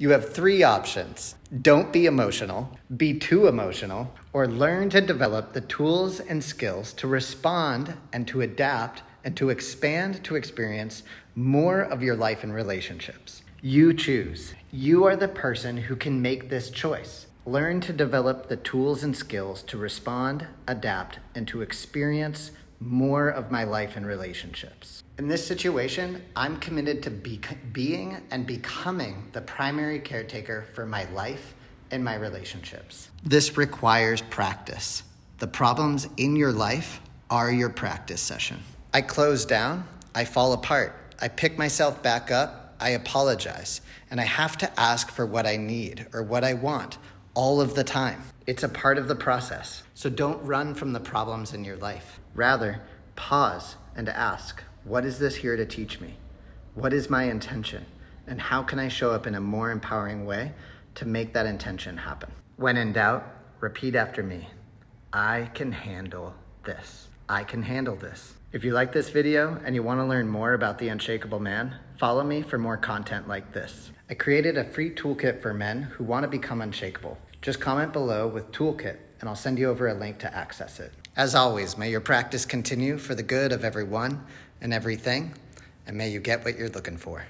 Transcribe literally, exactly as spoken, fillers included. You have three options. Don't be emotional, be too emotional, or learn to develop the tools and skills to respond and to adapt and to expand to experience more of your life and relationships. You choose. You are the person who can make this choice. Learn to develop the tools and skills to respond, adapt, and to experience more of my life and relationships. In this situation, I'm committed to be, being and becoming the primary caretaker for my life and my relationships. This requires practice. The problems in your life are your practice session. I close down, I fall apart, I pick myself back up, I apologize, and I have to ask for what I need or what I want all of the time. It's a part of the process. So don't run from the problems in your life. Rather, pause and ask, what is this here to teach me? What is my intention? And how can I show up in a more empowering way to make that intention happen? When in doubt, repeat after me. I can handle this. I can handle this. If you like this video and you want to learn more about the Unshakable Man, follow me for more content like this. I created a free toolkit for men who want to become unshakable. Just comment below with toolkit and I'll send you over a link to access it. As always, may your practice continue for the good of everyone and everything, and may you get what you're looking for.